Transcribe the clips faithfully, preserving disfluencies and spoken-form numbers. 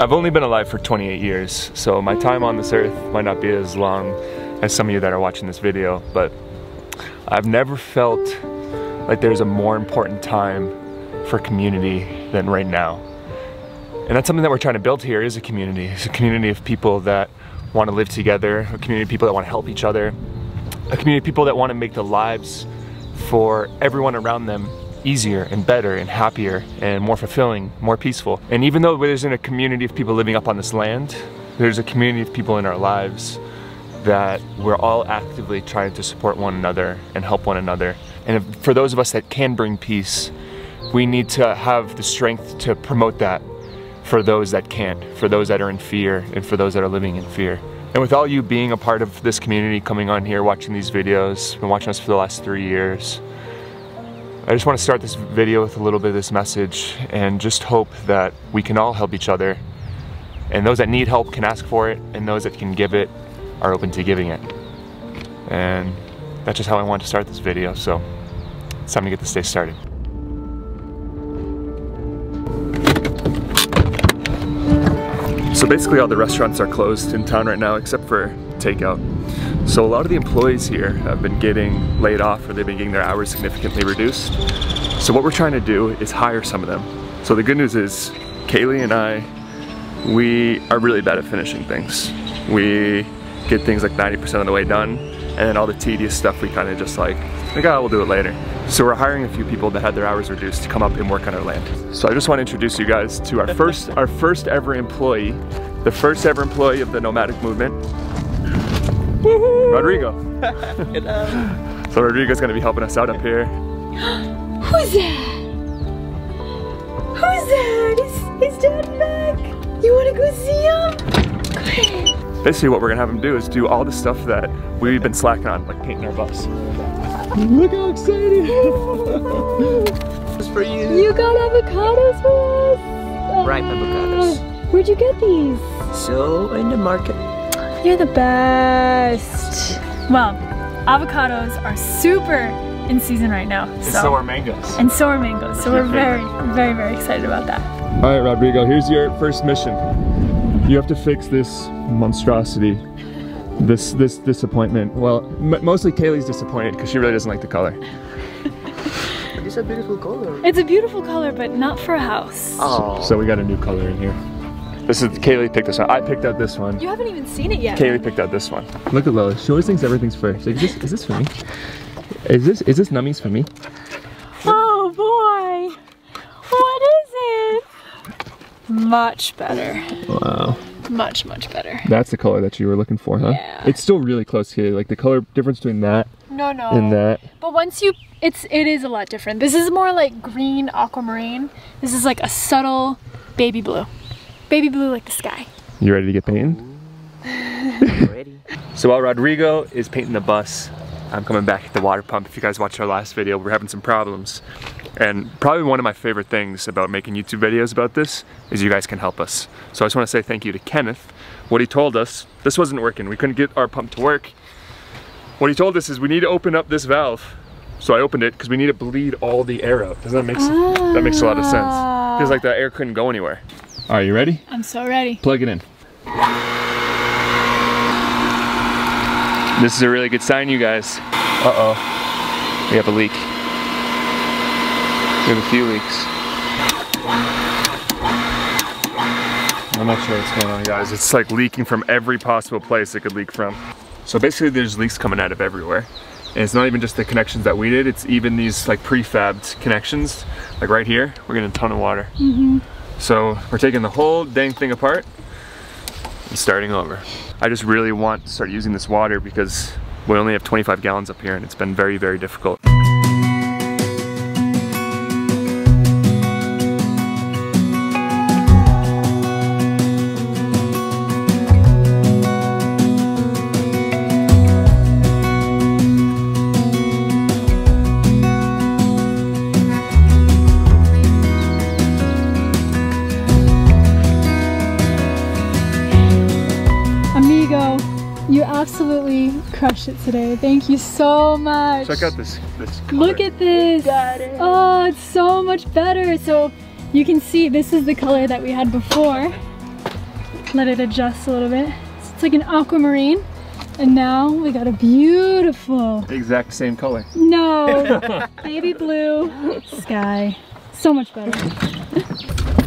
I've only been alive for twenty-eight years, so my time on this earth might not be as long as some of you that are watching this video, but I've never felt like there's a more important time for community than right now. And that's something that we're trying to build here, is a community. It's a community of people that want to live together, a community of people that want to help each other, a community of people that want to make the lives for everyone around them easier and better and happier and more fulfilling, more peaceful. And even though there's in a community of people living up on this land, there's a community of people in our lives that we're all actively trying to support one another and help one another. And if, for those of us that can bring peace, we need to have the strength to promote that for those that can't, for those that are in fear, and for those that are living in fear. And with all you being a part of this community, coming on here, watching these videos, been watching us for the last three years, I just want to start this video with a little bit of this message and just hope that we can all help each other. And those that need help can ask for it, and those that can give it are open to giving it. And that's just how I wanted to start this video, so it's time to get this day started. So basically all the restaurants are closed in town right now except for takeout. So a lot of the employees here have been getting laid off, or they've been getting their hours significantly reduced. So what we're trying to do is hire some of them. So the good news is Kaylee and I, we are really bad at finishing things. We get things like ninety percent of the way done, and then all the tedious stuff we kind of just like, like, oh, we'll do it later. So we're hiring a few people that had their hours reduced to come up and work on our land. So I just want to introduce you guys to our first, our first ever employee, the first ever employee of the nomadic movement. Woo-hoo. Rodrigo. Hello. So Rodrigo's gonna be helping us out up here. Who's that? Who's that? Is, is Dad back? You wanna go see him? Basically what we're gonna have him do is do all the stuff that we've been slacking on, like painting our bus. Look how excited! It's for you. You got avocados for us? Ripe avocados. Where'd you get these? So in the market. You're the best. Well, avocados are super in season right now. So. And so are mangoes. And so are mangoes. So we're very, very, very excited about that. All right, Rodrigo, here's your first mission. You have to fix this monstrosity, this this disappointment. Well, m mostly Kaylee's disappointed because she really doesn't like the color. It's a beautiful color. It's a beautiful color, but not for a house. Oh. So we got a new color in here. This is, Kaylee picked this one. I picked out this one. You haven't even seen it yet. Kaylee picked out this one. Look at Lola. She always thinks everything's first. Like, is this, is this for me? Is this, is this nummies for me? Oh boy. What is it? Much better. Wow. Much, much better. That's the color that you were looking for, huh? Yeah. It's still really close here. Like the color difference between that no, no. and that. But once you, it's, it is a lot different. This is more like green aquamarine. This is like a subtle baby blue. Baby blue like the sky. You ready to get painting? Ready. So while Rodrigo is painting the bus, I'm coming back at the water pump. If you guys watched our last video, we're having some problems. And probably one of my favorite things about making YouTube videos about this is you guys can help us. So I just want to say thank you to Kenneth. What he told us, this wasn't working. We couldn't get our pump to work. What he told us is we need to open up this valve. So I opened it because we need to bleed all the air out. Does that make sense? Ah. That makes a lot of sense. Because like the air couldn't go anywhere. All right, you ready? I'm so ready. Plug it in. This is a really good sign, you guys. Uh-oh. We have a leak. We have a few leaks. I'm not sure what's going on, guys. It's like leaking from every possible place it could leak from. So basically there's leaks coming out of everywhere. And it's not even just the connections that we did, it's even these like prefabbed connections. Like right here, we're getting a ton of water. Mm-hmm. So we're taking the whole dang thing apart and starting over. I just really want to start using this water because we only have twenty-five gallons up here and it's been very, very difficult. Crushed it today. Thank you so much. Check out this. this Look at this. Got it. Oh, it's so much better. So you can see this is the color that we had before. let it adjust a little bit. So it's like an aquamarine. And now we got a beautiful... exact same color. No, baby blue sky. So much better.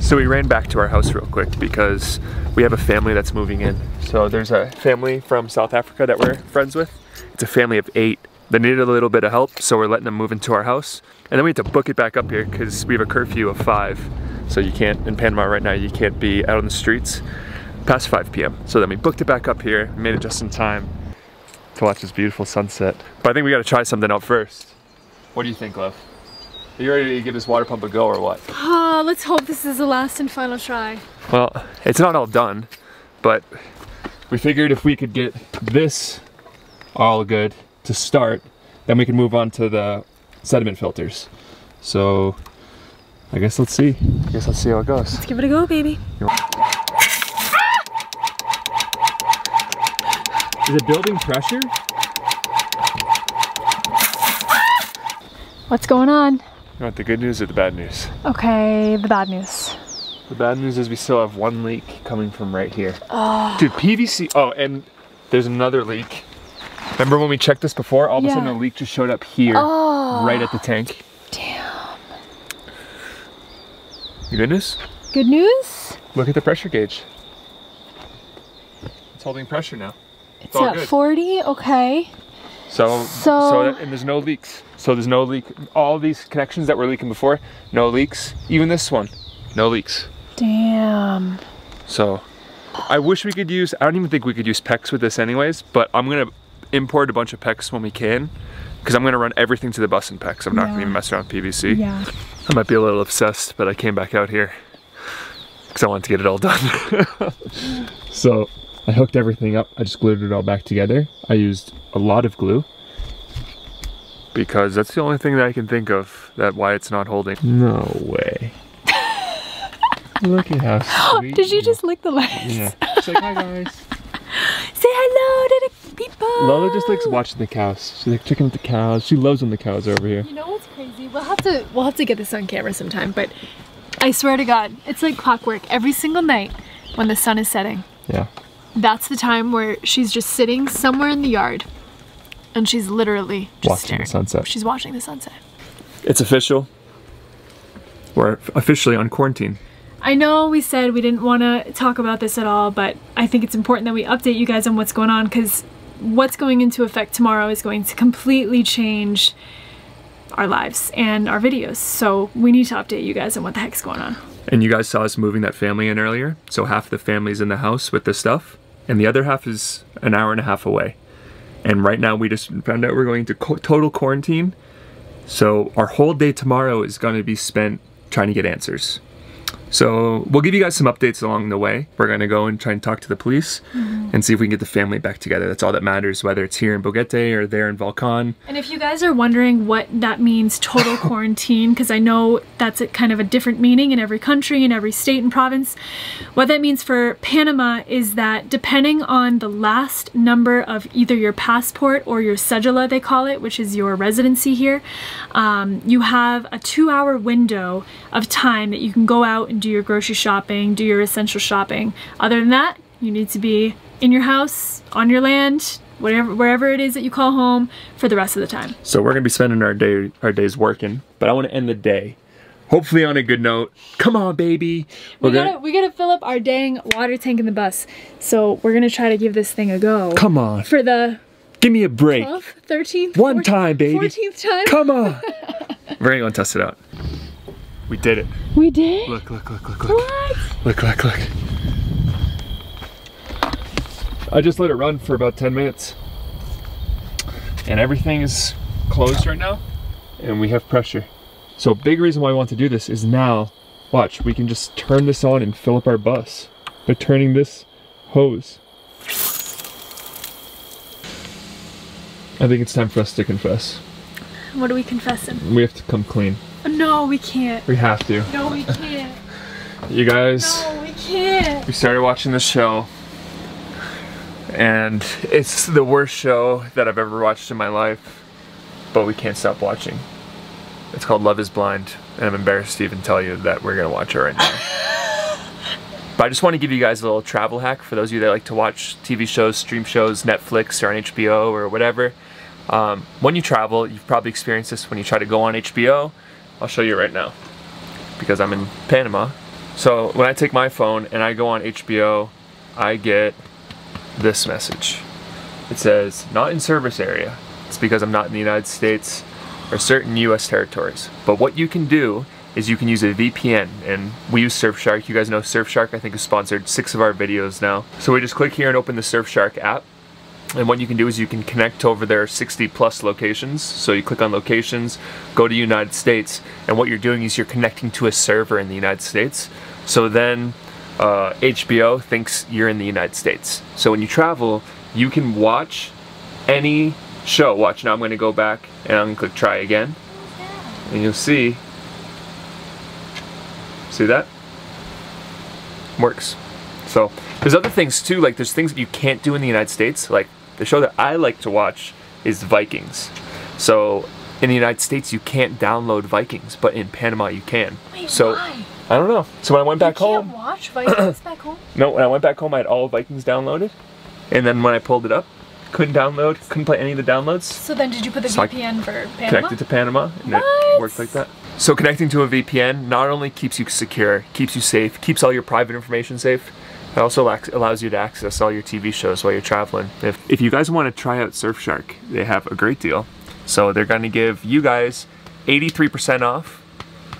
So we ran back to our house real quick because we have a family that's moving in. So there's a family from South Africa that we're friends with. It's a family of eight. They needed a little bit of help, so we're letting them move into our house. And then we have to book it back up here because we have a curfew of five. So you can't, in Panama right now, you can't be out on the streets past five p m So then we booked it back up here, made it just in time to watch this beautiful sunset. But I think we gotta try something out first. What do you think, Love? Are you ready to give this water pump a go or what? Oh, let's hope this is the last and final try. Well, it's not all done, but we figured if we could get this all good to start, then we can move on to the sediment filters. So I guess let's see. I guess let's see how it goes. Let's give it a go, baby. Is it building pressure? What's going on? You want the good news or the bad news? Okay, the bad news. The bad news is we still have one leak coming from right here. Oh. Dude, P V C, oh, and there's another leak. Remember when we checked this before? All of yeah. a sudden a leak just showed up here, oh. right at the tank. Damn. The good news? Good news? Look at the pressure gauge. It's holding pressure now. It's at forty, okay. So, so, so that, and there's no leaks. So there's no leak. All these connections that were leaking before, no leaks. Even this one, no leaks. Damn. So, I wish we could use, I don't even think we could use PEX with this anyways, but I'm gonna import a bunch of PEX when we can, because I'm gonna run everything to the bus in PEX. I'm not yeah. gonna even mess around with P V C. Yeah. I might be a little obsessed, but I came back out here because I wanted to get it all done. So, I hooked everything up. I just glued it all back together. I used a lot of glue because that's the only thing that I can think of that why it's not holding. No way. Look at how sweet. Did you just lick the lights? Yeah. Say like, hi guys. Say hello to the people. Lola just likes watching the cows. She's like checking out the cows. She loves when the cows are over here. You know what's crazy? We'll have to we'll have to get this on camera sometime, but I swear to God, it's like clockwork. Every single night when the sun is setting. Yeah. That's the time where she's just sitting somewhere in the yard and she's literally just watching staring. the sunset. She's watching the sunset. It's official. We're officially on quarantine. I know we said we didn't want to talk about this at all, but I think it's important that we update you guys on what's going on, because what's going into effect tomorrow is going to completely change our lives and our videos. So we need to update you guys on what the heck's going on. And you guys saw us moving that family in earlier. So half the family's in the house with the stuff, and the other half is an hour and a half away. And right now we just found out we're going to co total quarantine. So our whole day tomorrow is gonna be spent trying to get answers. So we'll give you guys some updates along the way. We're gonna go and try and talk to the police mm-hmm. and see if we can get the family back together. That's all that matters, whether it's here in Boquete or there in Volcan. And if you guys are wondering what that means, total quarantine, because I know that's a kind of a different meaning in every country, in every state and province. What that means for Panama is that depending on the last number of either your passport or your cédula, they call it, which is your residency here, um, you have a two hour window of time that you can go out and do your grocery shopping, do your essential shopping. Other than that, you need to be in your house, on your land, whatever, wherever it is that you call home for the rest of the time. So we're gonna be spending our day, our days working, but I want to end the day hopefully on a good note. Come on, baby. We're we gotta, gonna we gotta fill up our dang water tank in the bus. So we're gonna try to give this thing a go. Come on. For the give me a break. twelfth, thirteenth, one fourteenth, time, baby. fourteenth time. Come on. We're gonna go test it out. We did it. We did? Look, look, look, look, look. What? Look, look, look. I just let it run for about ten minutes. And everything is closed right now. And we have pressure. So a big reason why I want to do this is now, watch, we can just turn this on and fill up our bus by turning this hose. I think it's time for us to confess. What are we confessing? We have to come clean. No, we can't. We have to. No, we can't. You guys. No, we can't. We started watching this show, and it's the worst show that I've ever watched in my life, but we can't stop watching. It's called Love is Blind, and I'm embarrassed to even tell you that we're gonna watch it right now. But I just want to give you guys a little travel hack for those of you that like to watch T V shows, stream shows, Netflix or on H B O or whatever. Um, when you travel, you've probably experienced this when you try to go on H B O. I'll show you right now because I'm in Panama. So when I take my phone and I go on H B O, I get this message. It says, not in service area. It's because I'm not in the United States or certain U S territories. But what you can do is you can use a V P N, and we use Surfshark. You guys know Surfshark, I think, has sponsored six of our videos now. So we just click here and open the Surfshark app. And what you can do is you can connect to over their sixty plus locations. So you click on locations, go to United States, and what you're doing is you're connecting to a server in the United States. So then uh, H B O thinks you're in the United States. So when you travel, you can watch any show. Watch, now I'm gonna go back and I'm gonna click try again. And you'll see, see that? Works. So there's other things too, like there's things that you can't do in the United States, like the show that I like to watch is Vikings. So in the United States, you can't download Vikings, but in Panama you can. Wait, so why? I don't know. So when I went back home, you can't watch Vikings back home? No, when I went back home, I had all Vikings downloaded, and then when I pulled it up, couldn't download, couldn't play any of the downloads. So then, did you put the so V P N for Panama? Connected to Panama, and what? It worked like that. So connecting to a V P N not only keeps you secure, keeps you safe, keeps all your private information safe, it also allows you to access all your T V shows while you're traveling. If, if you guys want to try out Surfshark, they have a great deal. So they're going to give you guys eighty-three percent off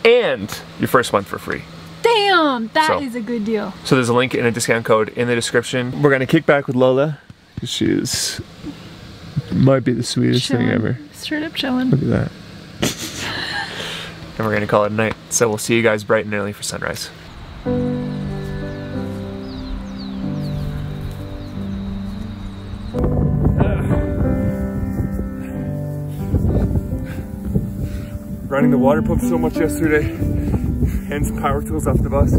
and your first month for free. Damn, that so, is a good deal. So there's a link and a discount code in the description. We're going to kick back with Lola. She is, might be the sweetest chilling. thing ever. Straight up chilling. Look at that. And we're gonna call it a night. So we'll see you guys bright and early for sunrise. Uh, running the water pump so much yesterday. Hands power tools off the bus.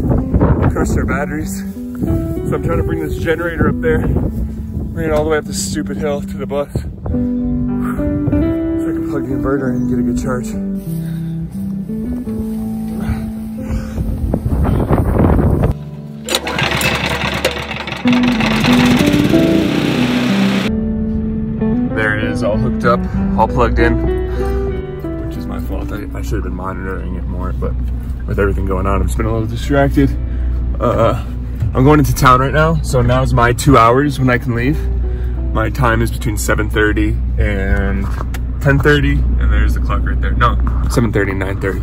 Cursed our batteries. So I'm trying to bring this generator up there. Bring it all the way up this stupid hill to the bus. So I can plug the inverter in and get a good charge. There it is, all hooked up, all plugged in, which is my fault. I, I should have been monitoring it more, but with everything going on, I've just been a little distracted. Uh, I'm going into town right now, so now is my two hours when I can leave. My time is between seven thirty and ten thirty, and there's the clock right there. No, seven thirty and nine thirty.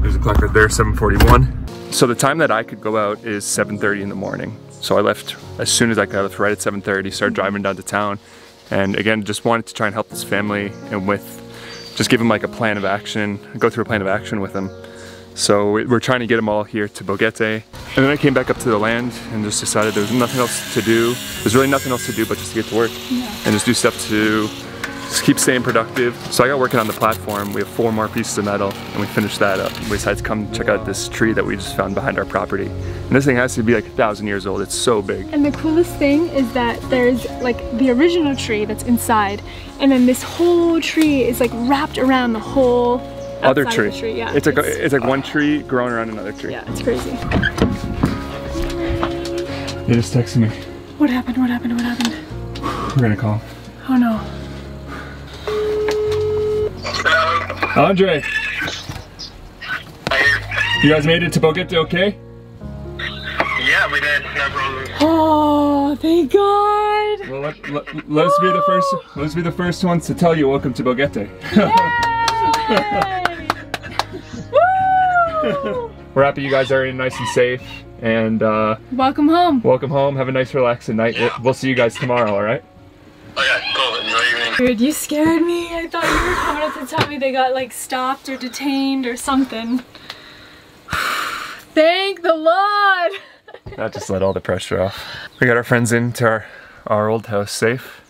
There's a clock right there, seven forty-one. So the time that I could go out is seven thirty in the morning. So I left as soon as I could. I left right at seven thirty, started driving down to town. And again, just wanted to try and help this family and with, just give them like a plan of action, go through a plan of action with them. So we're trying to get them all here to Boquete. And then I came back up to the land and just decided there was nothing else to do. There's really nothing else to do but just to get to work. Yeah. And just do stuff to just keep staying productive. So I got working on the platform. We have four more pieces of metal and we finished that up. We decided to come check out this tree that we just found behind our property. And this thing has to be like a thousand years old. It's so big. And the coolest thing is that there's like the original tree that's inside. And then this whole tree is like wrapped around the whole other tree. tree. Yeah, it's, it's like, it's like oh. one tree growing around another tree. Yeah, it's crazy. They just texted me. What happened? What happened? What happened? We're gonna call. Oh no. Andre! You guys made it to Boquete, okay? Yeah, we did. No problem. Oh, thank God! Well, let, let, let us be the first. Let's be the first ones to tell you welcome to Boquete. Woo! We're happy you guys are in nice and safe, and uh, welcome home. Welcome home. Have a nice, relaxing night. Yeah. We'll, we'll see you guys tomorrow. All right. Dude, you scared me. I thought you were coming up to tell me they got like stopped or detained or something. Thank the Lord! That just let all the pressure off. We got our friends into our, our old house safe.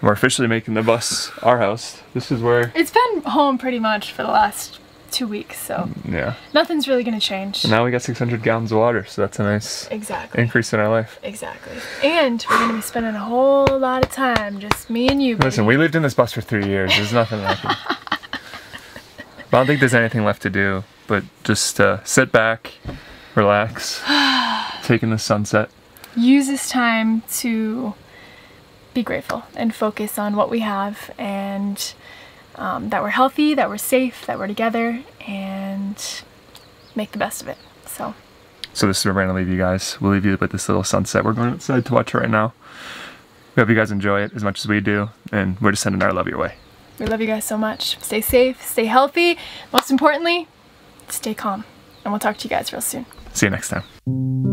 And we're officially making the bus our house. This is where... It's been home pretty much for the last two weeks, so... Yeah. Nothing's really gonna change. And now we got six hundred gallons of water, so that's a nice... Exactly. ...increase in our life. Exactly. And we're gonna be spending a whole lot of time, just me and you, baby. Listen, we lived in this bus for three years. There's nothing left. I don't think there's anything left to do, but just uh, sit back, relax, taking the sunset. Use this time to be grateful and focus on what we have, and um, that we're healthy, that we're safe, that we're together, and make the best of it. So so this is where we're going to leave you guys. We'll leave you with this little sunset. We're going outside to watch it right now. We hope you guys enjoy it as much as we do, and we're just sending our love your way. We love you guys so much. Stay safe, stay healthy, most importantly, stay calm, and we'll talk to you guys real soon. See you next time.